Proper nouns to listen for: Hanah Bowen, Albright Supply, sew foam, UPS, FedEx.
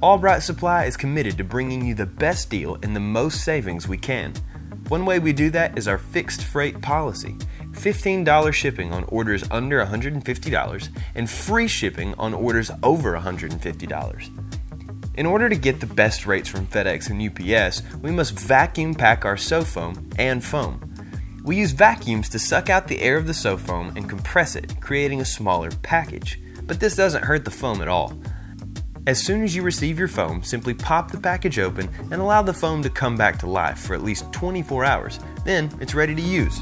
Albright Supply is committed to bringing you the best deal and the most savings we can. One way we do that is our fixed freight policy. $15 shipping on orders under $150 and free shipping on orders over $150. In order to get the best rates from FedEx and UPS, we must vacuum pack our sew foam and foam. We use vacuums to suck out the air of the sew foam and compress it, creating a smaller package. But this doesn't hurt the foam at all. As soon as you receive your foam, simply pop the package open and allow the foam to come back to life for at least 24 hours. Then it's ready to use.